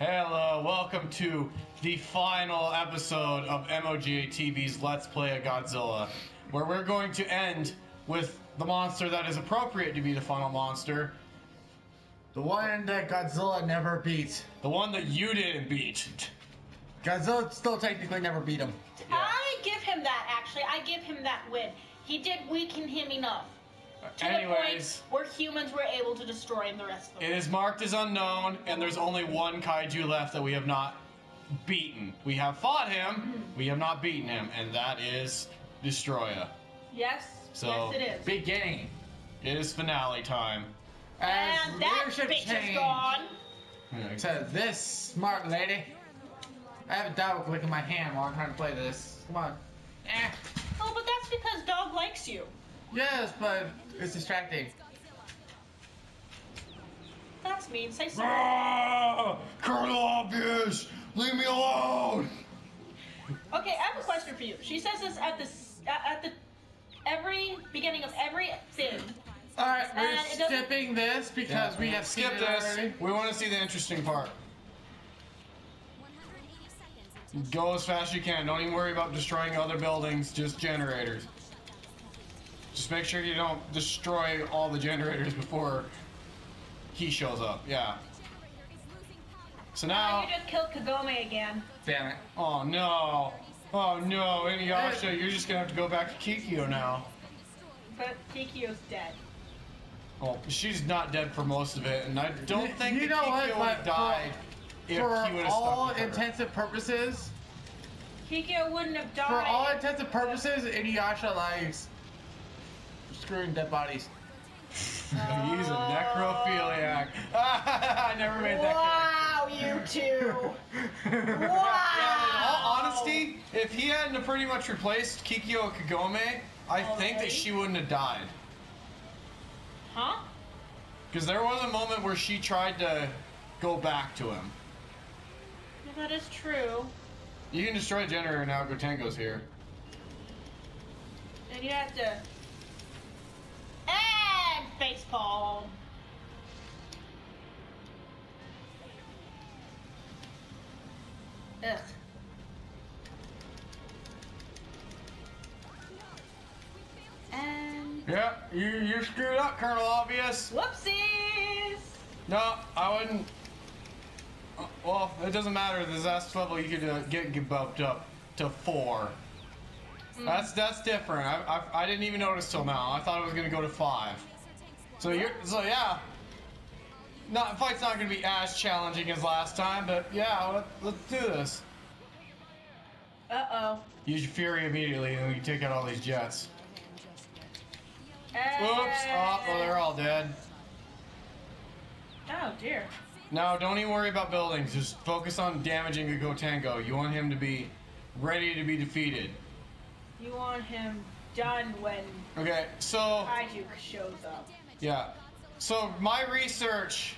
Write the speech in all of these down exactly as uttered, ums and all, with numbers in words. Hello, welcome to the final episode of M O J T V's Let's Play a Godzilla, where we're going to end with the monster that is appropriate to be the final monster. The one that Godzilla never beat. The one that you didn't beat. Godzilla still technically never beat him. Yeah. I give him that, actually. I give him that win. He did weaken him enough. To Anyways, the point where humans were able to destroy him the rest of the world. It is marked as unknown, and there's only one kaiju left that we have not beaten. We have fought him, we have not beaten him, and that is Destoroyah. Yes, so, yes it is. Big game. It is finale time. As and that bitch change, is gone. To this smart lady. I have a dog licking my hand while I'm trying to play this. Come on. Eh. Oh, but that's because dog likes you. Yes, but it's distracting. That's mean. Say something. Ah, Colonel Obvious! Leave me alone! Okay, I have a question for you. She says this at the at the every beginning of every thing. All right, we're and skipping this because yeah, we have skipped this. We want to see the interesting part. Go as fast as you can. Don't even worry about destroying other buildings. Just generators. Just make sure you don't destroy all the generators before he shows up. Yeah. So now. Oh, you just killed Kagome again. Damn it. Oh no. Oh no, Inuyasha, you're just gonna have to go back to Kikyo now. But Kikyo's dead. Well, she's not dead for most of it, and I don't you, think you that know Kikyo would have died for, if for he would have all stuck with her. Intents and purposes. Kikyo wouldn't have died. For all intents and purposes, Inuyasha lies. Screwing dead bodies. He's a necrophiliac. I never made that wow, connection. Wow, you two. Wow. Yeah, in all honesty, if he hadn't pretty much replaced Kikyo Kagome, I okay. think that she wouldn't have died. Huh? Because there was a moment where she tried to go back to him. Yeah, that is true. You can destroy a generator now. Gotengo's here. And you have to. And baseball. Ugh. And yeah, you you screwed up, Colonel Obvious. Whoopsies. No, I wouldn't. Well, it doesn't matter. The disaster level you could uh, get get bumped up to four. Mm. That's that's different. I, I I didn't even notice till now. I thought it was gonna go to five. So you're so yeah. Not fight's not gonna be as challenging as last time, but yeah, let, let's do this. Uh oh. Use your fury immediately, and we can take out all these jets. Hey. Oops! Oh, well they're all dead. Oh dear. Now don't even worry about buildings. Just focus on damaging the Gotengo. You want him to be ready to be defeated. You want him done when okay, so Kaiju shows up. Yeah. So my research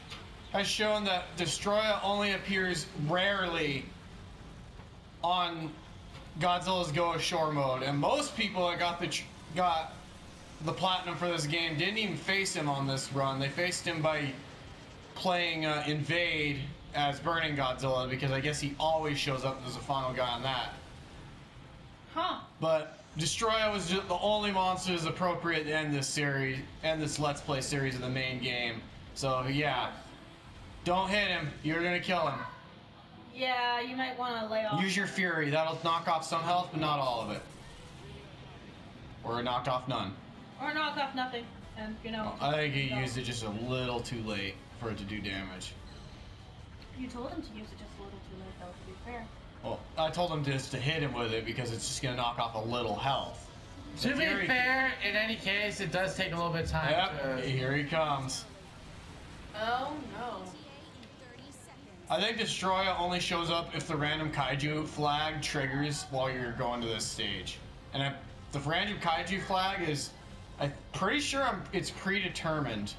has shown that Destoroyah only appears rarely on Godzilla's Go Ashore mode, and most people that got the got the platinum for this game didn't even face him on this run. They faced him by playing uh, Invade as Burning Godzilla because I guess he always shows up as the final guy on that. Huh. But Destoroyah was just the only monster that's appropriate to end this series, end this Let's Play series of the main game. So yeah, don't hit him. You're gonna kill him. Yeah, you might want to lay off. Use your fury. That'll knock off some health, but not all of it. Or knocked off none. Or knock off nothing, and you know. Well, I think he used it just a little too late for it to do damage. You told him to use it just a little too late, though. To be fair. Well, I told him just to hit him with it because it's just gonna knock off a little health. To be fair, in any case, it does take a little bit of time. Yep, to... here he comes. Oh no! I think Destoroyah only shows up if the random kaiju flag triggers while you're going to this stage, and I, the random kaiju flag is, I'm pretty sure I'm, it's predetermined.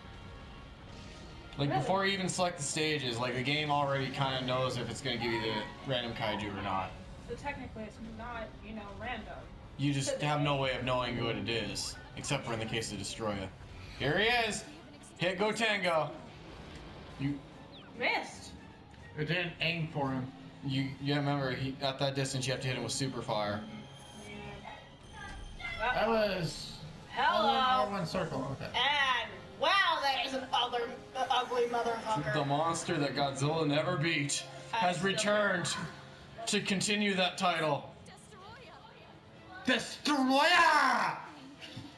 Like, really? Before you even select the stages, like, the game already kind of knows if it's going to give you the random kaiju or not. So technically it's not, you know, random. You just so have no way of knowing what it is, except for in the case of Destoroyah. Here he is! Hit Gotengo! You... missed! It didn't aim for him. You, you remember, he, at that distance, you have to hit him with super fire. Uh-oh. That was... Hello! All one circle, okay. And, wow, that is an ugly, ugly motherfucker. The monster that Godzilla never beat has returned to continue that title. Destoroyah!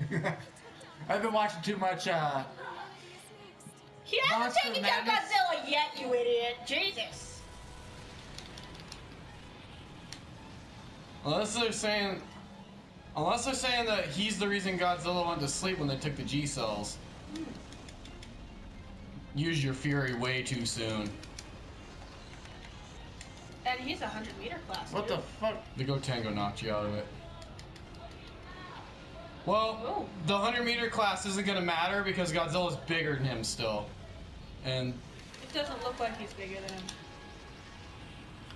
Destoroyah! I've been watching too much, uh... He hasn't taken down Godzilla yet, you idiot. Jesus. Unless they're saying... Unless they're saying that he's the reason Godzilla went to sleep when they took the G-cells. Mm. Use your fury way too soon. And he's a hundred meter class. What dude. the fuck? The Gotengo knocked you out of it. Well, ooh, the hundred meter class isn't going to matter because Godzilla's bigger than him still. And it doesn't look like he's bigger than him.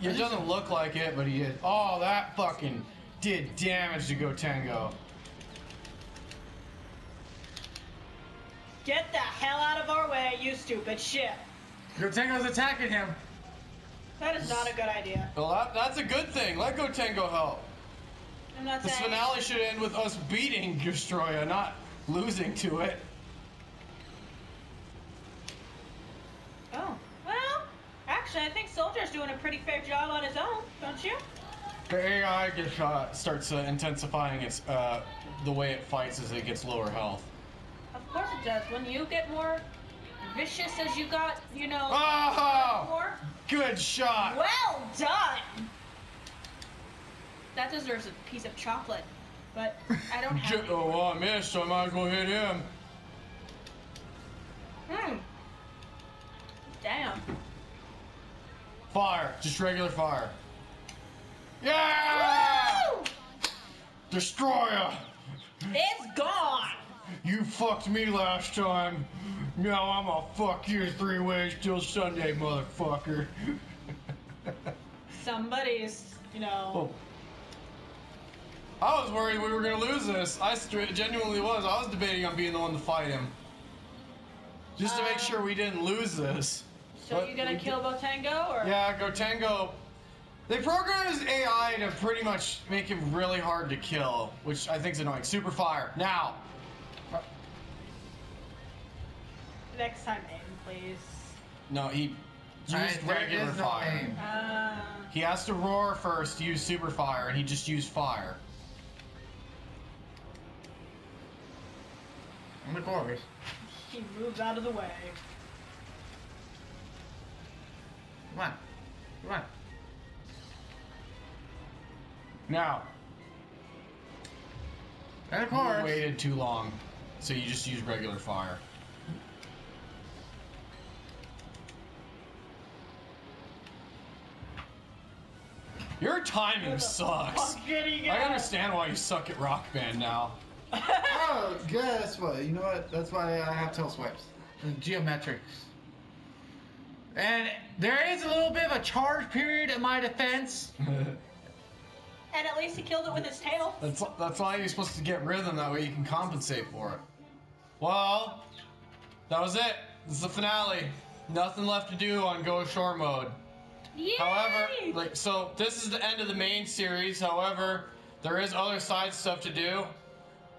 It doesn't look like it, but he is. Oh, that fucking did damage to Gotengo. Get the hell out of our way, you stupid shit. Gotengo's attacking him. That is not a good idea. Well, that, that's a good thing. Let Gotengo help. I'm not this saying. Finale should end with us beating Destoroyah, not losing to it. Oh, well, actually, I think Soldier's doing a pretty fair job on his own, don't you? The A I gets, uh, starts uh, intensifying its uh, the way it fights as it gets lower health. Of course it does. When you get more vicious as you got, you know. Oh! More. Good shot. Well done. That deserves a piece of chocolate, but I don't have. Oh, well, I missed, so I might as well hit him. Hmm. Damn. Fire. Just regular fire. Yeah! Woo! Destoroyah! It's gone! You fucked me last time. Now I'm gonna fuck you three ways till Sunday, motherfucker. Somebody's, you know. Oh. I was worried we were going to lose this. I genuinely was. I was debating on being the one to fight him. Just uh, to make sure we didn't lose this. So but you're going to kill Gotengo? Or? Yeah, Gotengo. They programmed his A I to pretty much make him really hard to kill, which I think is annoying. Super fire. Now. Next time aim, please. No, he used right, regular no fire. Uh, he has to roar first to use super fire, and he just used fire. I'm gonna go over. He moves out of the way. Come on. Come on. Now. And of course. You waited too long, so you just use regular fire. Your timing sucks. I understand why you suck at Rock Band now. Oh, guess what? You know what? That's why I have tail swipes and geometrics. And there is a little bit of a charge period in my defense. And at least he killed it with his tail. That's that's why you're supposed to get rhythm. That way you can compensate for it. Well, that was it. This is the finale. Nothing left to do on Go Ashore mode. Yay! However, like so, this is the end of the main series. However, there is other side stuff to do.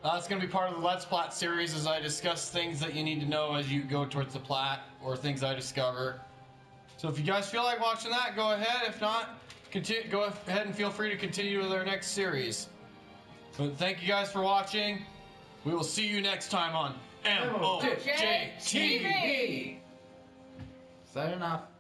That's uh, going to be part of the Let's Plat series as I discuss things that you need to know as you go towards the plat or things I discover. So if you guys feel like watching that, go ahead. If not, continue, go ahead and feel free to continue with our next series. But thank you guys for watching. We will see you next time on M O J T V. Signing off.